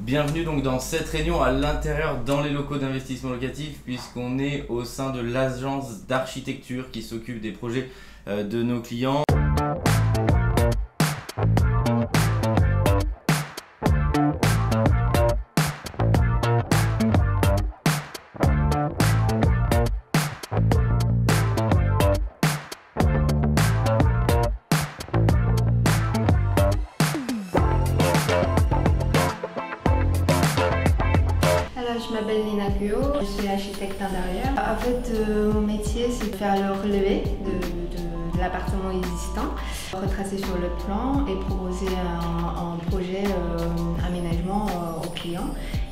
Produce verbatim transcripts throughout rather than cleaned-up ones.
Bienvenue donc dans cette réunion à l'intérieur dans les locaux d'investissement locatif, puisqu'on est au sein de l'agence d'architecture qui s'occupe des projets de nos clients. Je m'appelle Lina Guillot, je suis architecte d'intérieur. En fait, euh, mon métier, c'est de faire le relevé de, de, de l'appartement existant, retracer sur le plan et proposer un, un projet euh, aménagement euh, aux clients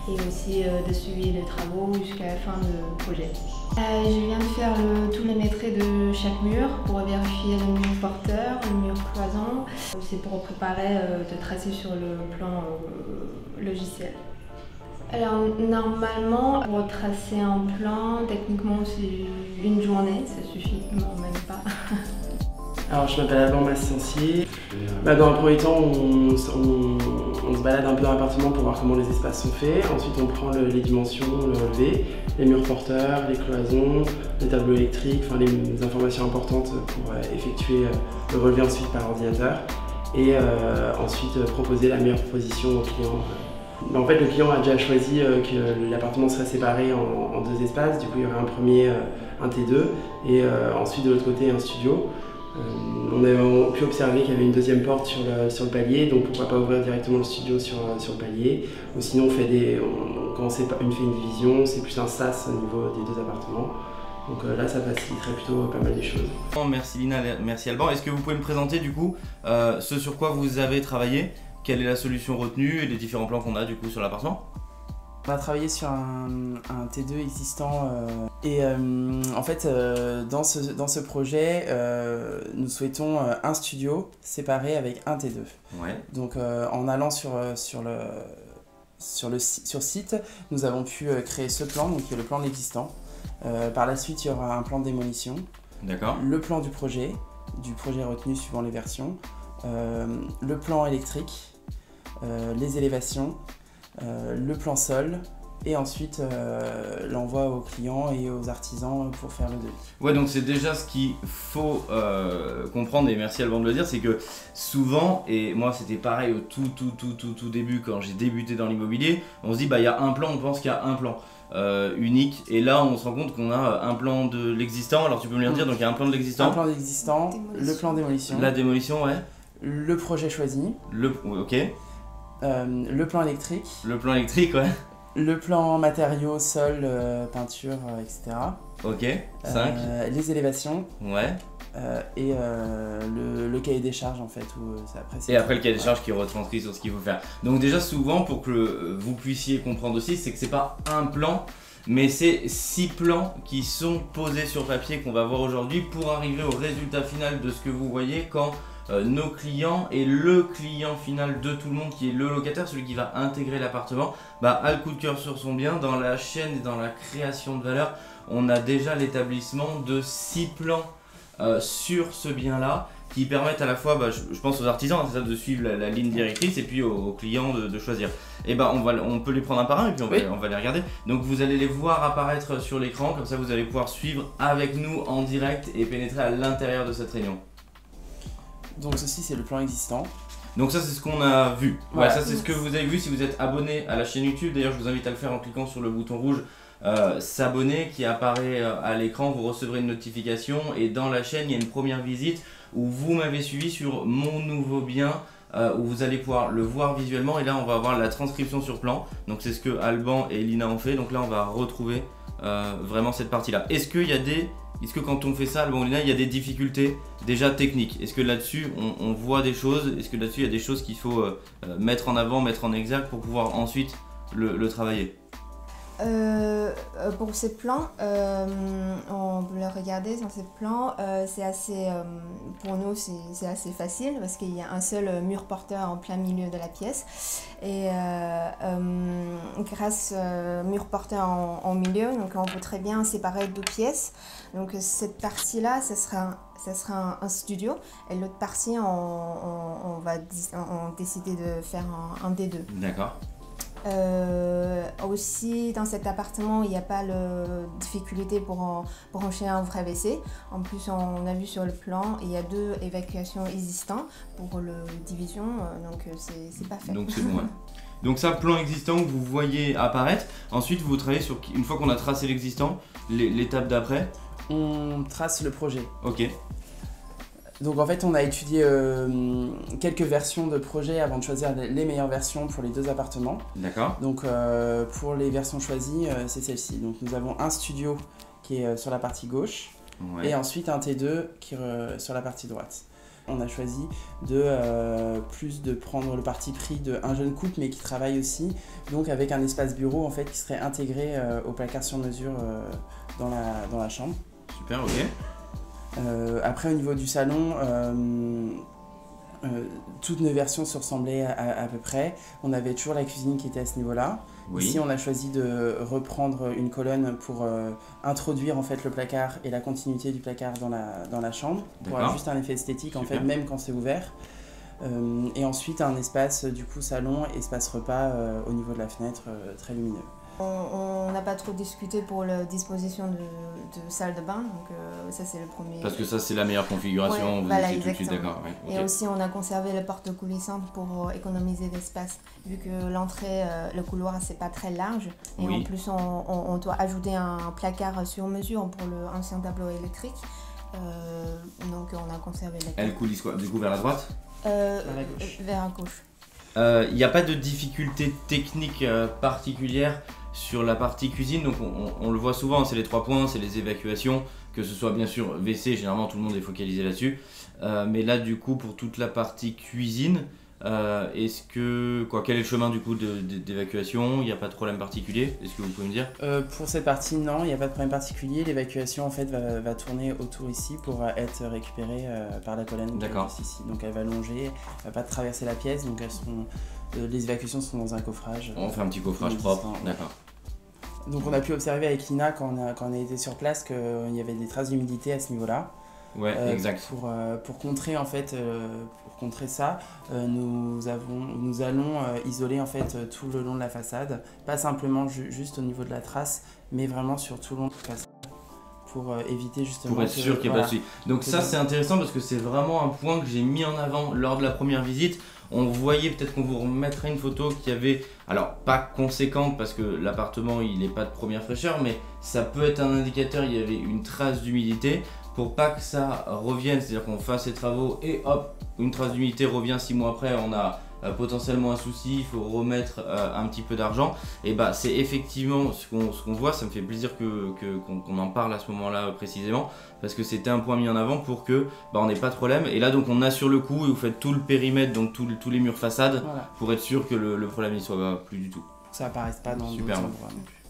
et aussi euh, de suivre les travaux jusqu'à la fin du projet. Euh, je viens de faire le, tous les mètres de chaque mur pour vérifier le mur porteur, le mur cloison. C'est pour préparer euh, de tracer sur le plan euh, logiciel. Alors normalement, pour tracer un plan, techniquement c'est une journée, ça suffit, non même pas. Alors je m'appelle Alban Massancier. Bah, dans un premier temps, on, on, on se balade un peu dans l'appartement pour voir comment les espaces sont faits. Ensuite on prend le, les dimensions, le relevé, les murs porteurs, les cloisons, les tableaux électriques, enfin les, les informations importantes pour euh, effectuer euh, le relevé ensuite par ordinateur. Et euh, ensuite euh, proposer la meilleure proposition au client. En fait, le client a déjà choisi que l'appartement serait séparé en deux espaces. Du coup, il y aurait un premier, un T deux, et ensuite de l'autre côté un studio. On a pu observer qu'il y avait une deuxième porte sur le, sur le palier, donc pourquoi pas ouvrir directement le studio sur, sur le palier. Ou sinon, on fait des, on, quand on fait une division, c'est plus un sas au niveau des deux appartements. Donc là, ça faciliterait plutôt pas mal des choses. Merci Lina, merci Alban. Est-ce que vous pouvez me présenter du coup euh, ce sur quoi vous avez travaillé ? Quelle est la solution retenue et les différents plans qu'on a du coup sur l'appartement? On a travaillé sur un, un T deux existant euh, et euh, en fait euh, dans, ce, dans ce projet euh, nous souhaitons euh, un studio séparé avec un T deux. Ouais. Donc euh, en allant sur, sur, le, sur, le, sur site, nous avons pu euh, créer ce plan, donc qui est le plan de l'existant. Euh, par la suite il y aura un plan de démolition, le plan du projet, du projet retenu suivant les versions, euh, le plan électrique, Euh, les élévations, euh, le plan sol et ensuite euh, l'envoi aux clients et aux artisans pour faire le devis. Ouais, donc c'est déjà ce qu'il faut euh, comprendre, et merci Alban de le dire, c'est que souvent, et moi c'était pareil au tout tout tout tout tout début quand j'ai débuté dans l'immobilier, on se dit bah il y a un plan, on pense qu'il y a un plan euh, unique, et là on se rend compte qu'on a un plan de l'existant. Alors tu peux me le dire, donc il y a un plan de l'existant, un plan d'existant, le plan démolition, la démolition, ouais, le projet choisi, le ok. Euh, le plan électrique. Le plan électrique, ouais. Le plan matériaux, sol, euh, peinture, euh, et cetera. Ok, cinq. Euh, les élévations. Ouais. Euh, et euh, le, le cahier des charges, en fait. Où ça apprécie. Et après le cahier des charges qui retranscrit sur ce qu'il faut faire. Donc déjà, souvent, pour que vous puissiez comprendre aussi, c'est que c'est pas un plan, mais c'est six plans qui sont posés sur papier qu'on va voir aujourd'hui pour arriver au résultat final de ce que vous voyez quand Euh, nos clients et le client final de tout le monde, qui est le locataire, celui qui va intégrer l'appartement, bah, a le coup de cœur sur son bien. Dans la chaîne et dans la création de valeur, on a déjà l'établissement de six plans euh, sur ce bien-là qui permettent à la fois, bah, je, je pense aux artisans, hein, c'est ça, de suivre la, la ligne directrice, et puis aux, aux clients de, de choisir. Et bah, on, va, on peut les prendre un par un, et puis on, oui. va, on va les regarder. Donc vous allez les voir apparaître sur l'écran, comme ça vous allez pouvoir suivre avec nous en direct et pénétrer à l'intérieur de cette réunion. Donc ceci c'est le plan existant. Donc ça c'est ce qu'on a vu. Voilà, ouais, ça c'est ce que vous avez vu si vous êtes abonné à la chaîne YouTube. D'ailleurs je vous invite à le faire en cliquant sur le bouton rouge euh, s'abonner qui apparaît à l'écran. Vous recevrez une notification, et dans la chaîne il y a une première visite où vous m'avez suivi sur mon nouveau bien, euh, où vous allez pouvoir le voir visuellement, et là on va avoir la transcription sur plan. Donc c'est ce que Alban et Lina ont fait. Donc là on va retrouver euh, vraiment cette partie là. Est-ce qu'il y a des... Est-ce que quand on fait ça, Alban, Lina, il y a des difficultés déjà techniques? Est-ce que là-dessus, on, on voit des choses? Est-ce que là-dessus, il y a des choses qu'il faut euh, mettre en avant, mettre en exergue pour pouvoir ensuite le, le travailler? euh, Pour ces plans, euh, on peut les regarder sur ces plans. Euh, c'est assez, euh, pour nous, c'est assez facile parce qu'il y a un seul mur porteur en plein milieu de la pièce. Et euh, euh, grâce au euh, mur porteur en, en milieu, donc on peut très bien séparer deux pièces. Donc cette partie-là, ça sera, ça sera un, un studio, et l'autre partie, on, on, on va on, on décider de faire un, un D deux. D'accord. Euh, aussi, dans cet appartement, il n'y a pas de difficulté pour en, pour enchaîner un vrai W C. En plus, on a vu sur le plan, il y a deux évacuations existantes pour le division, donc c'est parfait. Donc c'est bon. Ouais. Donc ça, plan existant que vous voyez apparaître. Ensuite, vous travaillez sur, une fois qu'on a tracé l'existant, l'étape d'après. On trace le projet. Ok. Donc en fait, on a étudié euh, quelques versions de projets avant de choisir les meilleures versions pour les deux appartements. D'accord. Donc euh, pour les versions choisies, euh, c'est celle-ci. Donc nous avons un studio qui est euh, sur la partie gauche, ouais, et ensuite un T deux qui est euh, sur la partie droite. On a choisi de euh, plus de prendre le parti pris d'un jeune couple mais qui travaille aussi, donc avec un espace bureau en fait qui serait intégré euh, au placard sur mesure euh, dans, la, dans la chambre. Super, ok. Euh, après, au niveau du salon, euh, euh, toutes nos versions se ressemblaient à, à, à peu près. On avait toujours la cuisine qui était à ce niveau-là. Oui. Ici, on a choisi de reprendre une colonne pour euh, introduire en fait, le placard et la continuité du placard dans la, dans la chambre, pour avoir juste un effet esthétique, en fait, même quand c'est ouvert. Euh, et ensuite, un espace du coup salon, espace repas euh, au niveau de la fenêtre, euh, très lumineux. On n'a pas trop discuté pour la disposition de, de salle de bain, donc euh, ça c'est le premier. Parce que ça c'est la meilleure configuration, ouais, vous voilà, étiez tout de suite d'accord. Ouais, okay. Et aussi on a conservé la porte coulissante pour économiser l'espace, vu que l'entrée, euh, le couloir c'est pas très large, et oui, en plus on, on, on doit ajouter un placard sur mesure pour l'ancien tableau électrique, euh, donc on a conservé la. Elle coulisse quoi, du coup vers la droite, euh, vers la gauche. Vers la gauche. Il euh, n'y a pas de difficulté technique euh, particulière sur la partie cuisine, donc on, on, on le voit souvent, c'est les trois points, c'est les évacuations, que ce soit bien sûr W C, généralement tout le monde est focalisé là-dessus, euh, mais là du coup pour toute la partie cuisine, euh, est-ce que, quoi, quel est le chemin du coup d'évacuation? Il n'y a pas de problème particulier, est-ce que vous pouvez me dire? euh, Pour cette partie, non, il n'y a pas de problème particulier, l'évacuation en fait va, va tourner autour ici pour être récupérée euh, par la colonne qui est juste ici, donc elle va longer, elle va pas traverser la pièce, donc elles seront, euh, les évacuations sont dans un coffrage. On euh, fait un petit coffrage propre, d'accord. Donc on a pu observer avec Lina quand on a, quand on a été sur place qu'il euh, y avait des traces d'humidité à ce niveau-là. Ouais, euh, exact. Pour, euh, pour contrer en fait, euh, pour contrer ça, euh, nous avons, nous allons euh, isoler en fait euh, tout le long de la façade, pas simplement ju juste au niveau de la trace, mais vraiment sur tout le long de la façade pour euh, éviter justement. Pour être que, sûr qu'il n'y a pas de souci. Donc ça c'est intéressant parce que c'est vraiment un point que j'ai mis en avant lors de la première visite. On voyait, peut-être qu'on vous remettra une photo qui avait, alors pas conséquente parce que l'appartement il n'est pas de première fraîcheur, mais ça peut être un indicateur, il y avait une trace d'humidité pour pas que ça revienne, c'est-à-dire qu'on fasse ces travaux et hop, une trace d'humidité revient six mois après, on a euh, potentiellement un souci, il faut remettre euh, un petit peu d'argent. Et bah c'est effectivement ce qu'on ce qu'on voit, ça me fait plaisir que, que, qu'on, qu'on en parle à ce moment-là euh, précisément, parce que c'était un point mis en avant pour que bah, on n'ait pas de problème. Et là donc on assure le coup et vous faites tout le périmètre, donc tout le, tous les murs façades, voilà, pour être sûr que le, le problème n'y soit bah, plus du tout. Ça apparaisse pas dans le endroits non plus.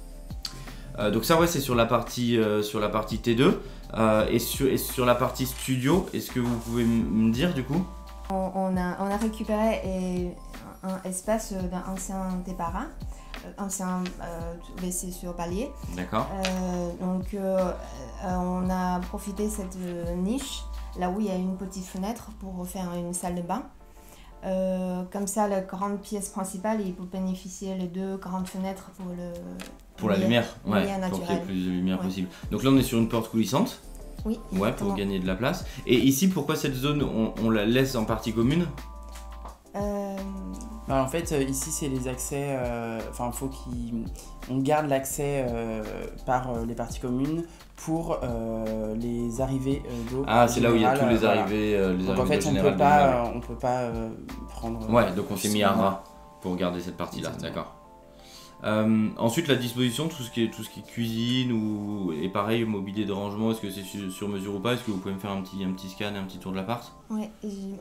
Euh, donc ça ouais, c'est sur la partie euh, sur la partie T deux euh, et, sur, et sur la partie studio, est-ce que vous pouvez me dire du coup? On, on, a, on a récupéré et, un espace d'un ancien débarras, ancien euh, W C sur palier. D'accord. Euh, donc euh, on a profité de cette niche là où il y a une petite fenêtre pour faire une salle de bain. Euh, comme ça, la grande pièce principale, il peut bénéficier des deux grandes fenêtres pour le pour la lumière, ouais, lumière pour qu'il y ait plus de lumière, ouais, possible. Donc là, on est sur une porte coulissante. Oui, ouais, pour gagner de la place. Et ici, pourquoi cette zone, on, on la laisse en partie commune? euh... Alors, en fait, ici, c'est les accès. Enfin, euh, faut qu'on garde l'accès euh, par euh, les parties communes pour euh, les arrivées euh, d'eau. Ah, c'est là où il y a tous les arrivées. Voilà. Euh, les donc, arrivées en fait, on ne peut pas, on peut pas euh, prendre. Ouais, donc on s'est mis à ras pour garder cette partie-là. D'accord. Euh, ensuite, la disposition, tout ce qui est, tout ce qui est cuisine ou et pareil, mobilier de rangement, est-ce que c'est sur, sur mesure ou pas? Est-ce que vous pouvez me faire un petit, un petit scan, un petit tour de l'appart? Oui,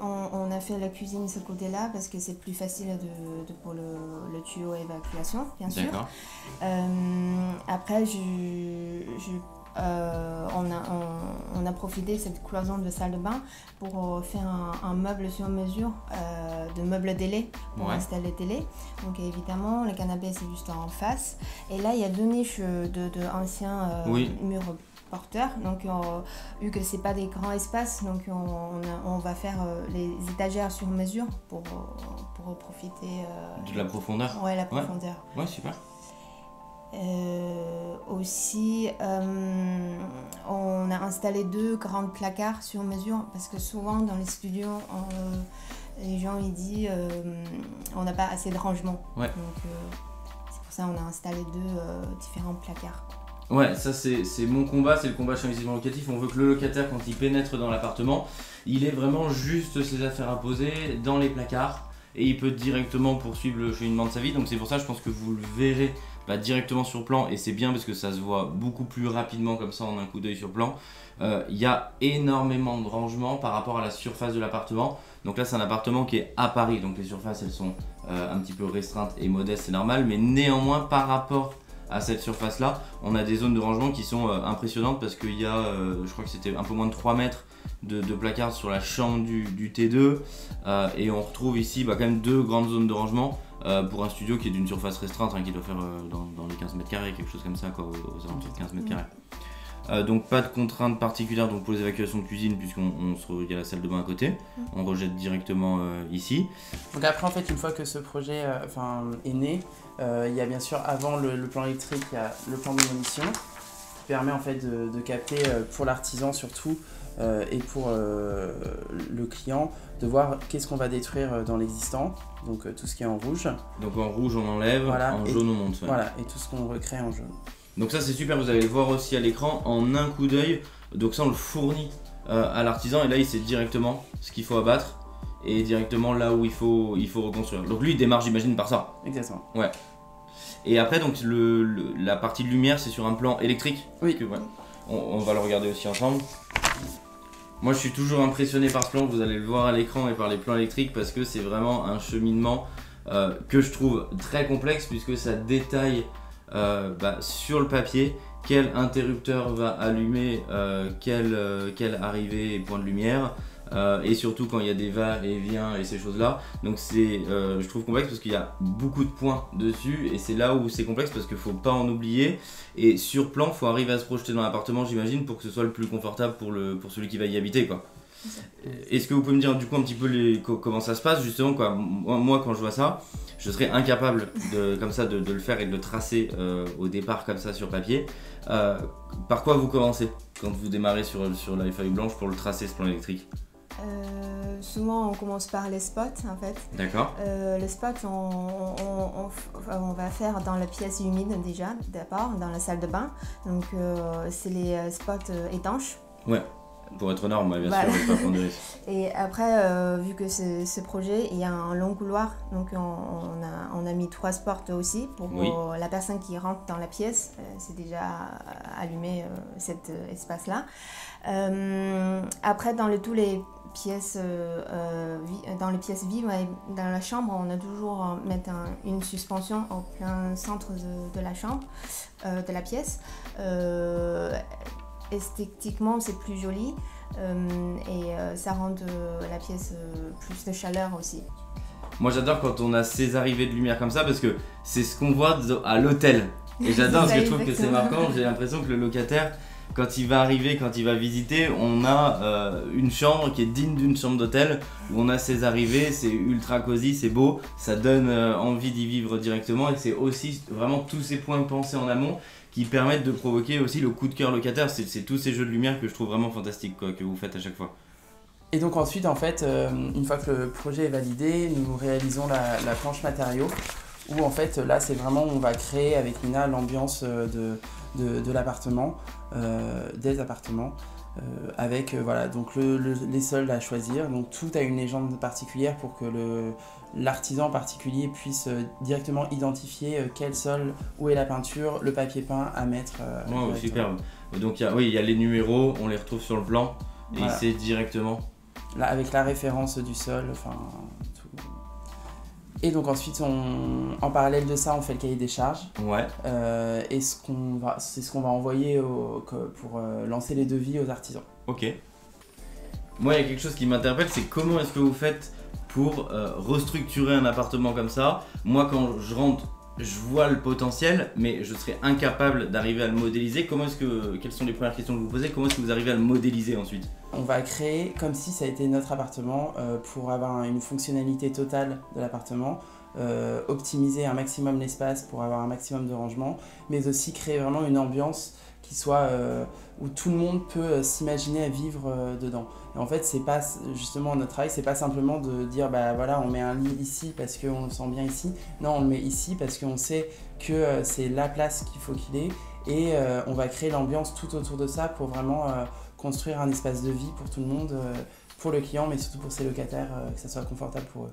on, on a fait la cuisine de ce côté-là parce que c'est plus facile de, de, pour le, le tuyau évacuation, bien sûr. D'accord. Euh, après, je, je, euh, on, a, on, on a profité de cette cloison de salle de bain pour faire un, un meuble sur mesure. Euh, de meubles télé pour, ouais, installer télé, donc évidemment le canapé c'est juste en face et là il y a deux niches de, de anciens euh, oui, murs porteurs. Donc euh, vu que c'est pas des grands espaces, donc on, on, on va faire euh, les étagères sur mesure pour, pour profiter euh, de la profondeur. Ouais, la profondeur. Ouais, ouais, super. Euh, aussi, euh, on a installé deux grands placards sur mesure parce que souvent dans les studios, on, euh, les gens ils disent euh, on n'a pas assez de rangement. Ouais. Donc euh, c'est pour ça qu'on a installé deux euh, différents placards. Ouais, ça c'est mon combat, c'est le combat chez Investissement Locatif. On veut que le locataire, quand il pénètre dans l'appartement, il ait vraiment juste ses affaires à poser dans les placards et il peut directement poursuivre le cheminement de sa vie. Donc c'est pour ça, je pense que vous le verrez bah, directement sur plan, et c'est bien parce que ça se voit beaucoup plus rapidement comme ça en un coup d'œil sur plan. Il euh, y a énormément de rangement par rapport à la surface de l'appartement. Donc là c'est un appartement qui est à Paris, donc les surfaces elles sont euh, un petit peu restreintes et modestes, c'est normal, mais néanmoins par rapport à cette surface là, on a des zones de rangement qui sont euh, impressionnantes parce qu'il y a euh, je crois que c'était un peu moins de trois mètres de, de placards sur la chambre du, du T deux, euh, et on retrouve ici bah, quand même deux grandes zones de rangement. Euh, pour un studio qui est d'une surface restreinte, hein, qui doit faire euh, dans, dans les quinze mètres carrés, quelque chose comme ça, quoi, aux alentours de quinze mètres carrés. Euh, donc pas de contraintes particulières donc, pour les évacuations de cuisine, puisqu'on se y a la salle de bain à côté, on rejette directement euh, ici. Donc après en fait, une fois que ce projet euh, est né, euh, il y a bien sûr avant le, le plan électrique, il y a le plan d'émolition, qui permet en fait de, de capter euh, pour l'artisan surtout, Euh, et pour euh, le client de voir qu'est-ce qu'on va détruire dans l'existant, donc euh, tout ce qui est en rouge. Donc en rouge on enlève, voilà, en jaune on monte. Ouais. Voilà, et tout ce qu'on recrée en jaune. Donc ça c'est super, vous allez le voir aussi à l'écran en un coup d'œil, donc ça on le fournit euh, à l'artisan et là il sait directement ce qu'il faut abattre et directement là où il faut, il faut reconstruire. Donc lui il démarre j'imagine par ça. Exactement. Ouais. Et après donc le, le, la partie de lumière c'est sur un plan électrique. Oui. Que, ouais, on, on va le regarder aussi ensemble. Moi je suis toujours impressionné par ce plan, vous allez le voir à l'écran, et par les plans électriques parce que c'est vraiment un cheminement euh, que je trouve très complexe puisque ça détaille euh, bah, sur le papier quel interrupteur va allumer, euh, quelle euh, quel arrivée et point de lumière, euh, et surtout quand il y a des va-et-vient et ces choses-là. Donc c'est, euh, je trouve complexe parce qu'il y a beaucoup de points dessus et c'est là où c'est complexe parce qu'il ne faut pas en oublier. Et sur plan, il faut arriver à se projeter dans l'appartement, j'imagine, pour que ce soit le plus confortable pour, le, pour celui qui va y habiter, quoi. Est-ce que vous pouvez me dire du coup un petit peu les, comment ça se passe justement, quoi. Moi quand je vois ça, je serais incapable de, comme ça, de, de le faire et de le tracer euh, au départ comme ça sur papier. Euh, par quoi vous commencez quand vous démarrez sur, sur la feuille blanche pour le tracer, ce plan électrique? Euh, souvent on commence par les spots en fait. D'accord. Euh, les spots on, on, on, on va faire dans la pièce humide déjà d'abord, dans la salle de bain. Donc euh, c'est les spots étanches. Ouais. Pour être norme, bien voilà, sûr, pas prendre de risque. Et après, euh, vu que ce projet, il y a un long couloir, donc on, on, a, on a mis trois portes aussi pour que oui, la personne qui rentre dans la pièce, euh, c'est déjà allumé euh, cet euh, espace-là. Euh, après, dans le, tous les pièces, euh, dans les pièces vives, ouais, dans la chambre, on a toujours euh, mettre un, une suspension au plein centre de, de la chambre, euh, de la pièce. Euh, esthétiquement c'est plus joli euh, et euh, ça rend euh, la pièce euh, plus de chaleur aussi. Moi j'adore quand on a ces arrivées de lumière comme ça parce que c'est ce qu'on voit à l'hôtel et j'adore parce que je trouve que c'est marquant, j'ai l'impression que le locataire quand il va arriver, quand il va visiter, on a euh, une chambre qui est digne d'une chambre d'hôtel où on a ses arrivées, c'est ultra cosy, c'est beau, ça donne euh, envie d'y vivre directement et c'est aussi vraiment tous ces points pensés en amont qui permettent de provoquer aussi le coup de cœur locataire. C'est tous ces jeux de lumière que je trouve vraiment fantastiques, quoi, que vous faites à chaque fois. Et donc ensuite, en fait, euh, une fois que le projet est validé, nous réalisons la, la planche matériaux où en fait, là, c'est vraiment on va créer avec Lina l'ambiance de, de, de l'appartement, euh, des appartements, euh, avec euh, voilà, donc le, le, les sols à choisir. Donc tout a une légende particulière pour que le l'artisan en particulier puisse euh, directement identifier euh, quel sol, où est la peinture, le papier peint à mettre. Euh, oh, ouais, superbe. Donc y a, oui, il y a les numéros, on les retrouve sur le plan et voilà, il sait directement. Là, avec la référence du sol, enfin tout. Et donc ensuite, on, en parallèle de ça, on fait le cahier des charges. Ouais. Euh, et ce qu'on va, c'est ce qu'on va envoyer au, pour euh, lancer les devis aux artisans. Ok. Moi, il y a quelque chose qui m'interpelle, c'est comment est-ce que vous faites pour euh, restructurer un appartement comme ça. Moi quand je rentre je vois le potentiel, mais je serais incapable d'arriver à le modéliser. Comment est-ce que, quelles sont les premières questions que vous posez? Comment est-ce que vous arrivez à le modéliser ensuite? On va créer comme si ça a été notre appartement euh, pour avoir une fonctionnalité totale de l'appartement, euh, optimiser un maximum l'espace pour avoir un maximum de rangement, mais aussi créer vraiment une ambiance qui soit euh, où tout le monde peut euh, s'imaginer à vivre euh, dedans. Et en fait, c'est pas justement notre travail, c'est pas simplement de dire bah voilà, on met un lit ici parce qu'on le sent bien ici. Non, on le met ici parce qu'on sait que euh, c'est la place qu'il faut qu'il ait, et euh, on va créer l'ambiance tout autour de ça pour vraiment euh, construire un espace de vie pour tout le monde, euh, pour le client, mais surtout pour ses locataires, euh, que ça soit confortable pour eux.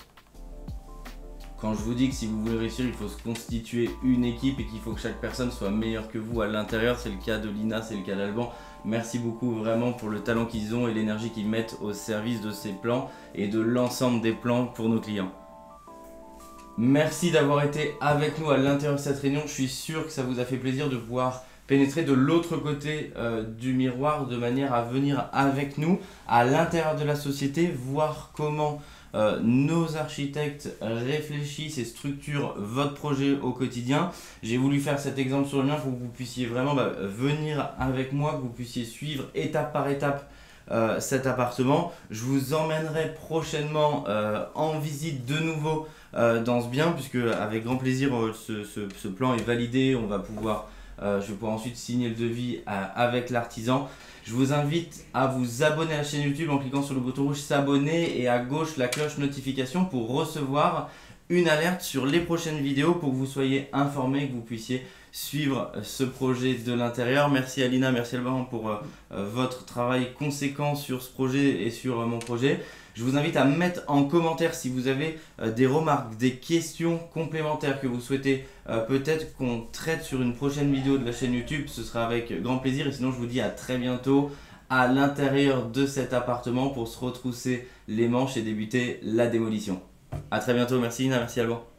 Quand je vous dis que si vous voulez réussir, il faut se constituer une équipe et qu'il faut que chaque personne soit meilleure que vous à l'intérieur, c'est le cas de Lina, c'est le cas d'Alban. Merci beaucoup vraiment pour le talent qu'ils ont et l'énergie qu'ils mettent au service de ces plans et de l'ensemble des plans pour nos clients. Merci d'avoir été avec nous à l'intérieur de cette réunion. Je suis sûr que ça vous a fait plaisir de pouvoir pénétrer de l'autre côté euh, du miroir de manière à venir avec nous à l'intérieur de la société, voir comment Euh, nos architectes réfléchissent et structurent votre projet au quotidien. J'ai voulu faire cet exemple sur le mien pour que vous puissiez vraiment bah, venir avec moi, que vous puissiez suivre étape par étape euh, cet appartement. Je vous emmènerai prochainement euh, en visite de nouveau euh, dans ce bien, puisque avec grand plaisir euh, ce, ce, ce plan est validé. On va pouvoir Euh, je vais pouvoir ensuite signer le devis euh, avec l'artisan. Je vous invite à vous abonner à la chaîne YouTube en cliquant sur le bouton rouge s'abonner et à gauche la cloche notification pour recevoir une alerte sur les prochaines vidéos pour que vous soyez informés, que vous puissiez suivre ce projet de l'intérieur. Merci à Lina, merci Alban pour euh, votre travail conséquent sur ce projet et sur euh, mon projet. Je vous invite à mettre en commentaire si vous avez euh, des remarques, des questions complémentaires que vous souhaitez euh, peut-être qu'on traite sur une prochaine vidéo de la chaîne YouTube. Ce sera avec grand plaisir et sinon je vous dis à très bientôt à l'intérieur de cet appartement pour se retrousser les manches et débuter la démolition. A très bientôt, merci Lina, merci Alban.